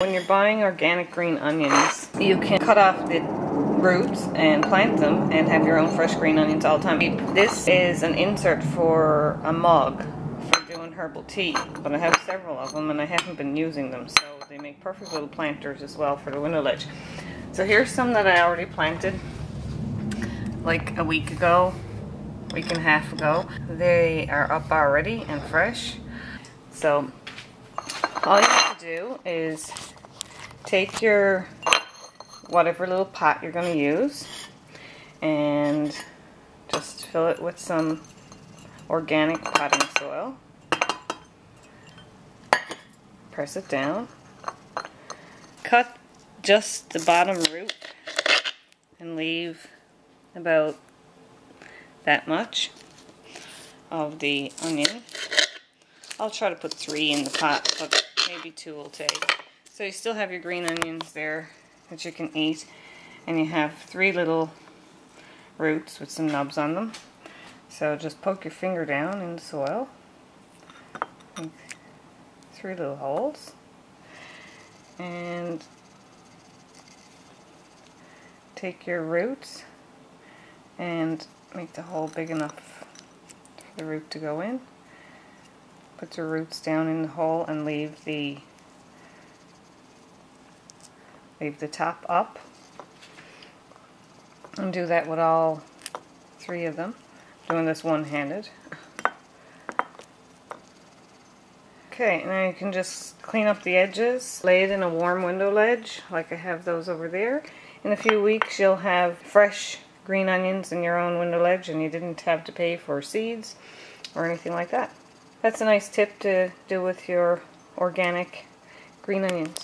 When you're buying organic green onions, you can cut off the roots and plant them and have your own fresh green onions all the time. This is an insert for a mug for doing herbal tea, but I have several of them and I haven't been using them, so they make perfect little planters as well for the window ledge. So here's some that I already planted like a week ago, week and a half ago. They are up already and fresh. So all you have to do is take your whatever little pot you're going to use and just fill it with some organic potting soil. Press it down. Cut just the bottom root and leave about that much of the onion. I'll try to put 3 in the pot, but maybe 2 will take. So you still have your green onions there that you can eat, and you have 3 little roots with some nubs on them. So just poke your finger down in the soil, make 3 little holes, and take your roots and make the hole big enough for the root to go in. Put your roots down in the hole and leave the top up, and do that with all 3 of them. I'm doing this one-handed. Okay, now you can just clean up the edges, lay it in a warm window ledge like I have those over there. In a few weeks you'll have fresh green onions in your own window ledge and you didn't have to pay for seeds or anything like that. That's a nice tip to do with your organic green onions.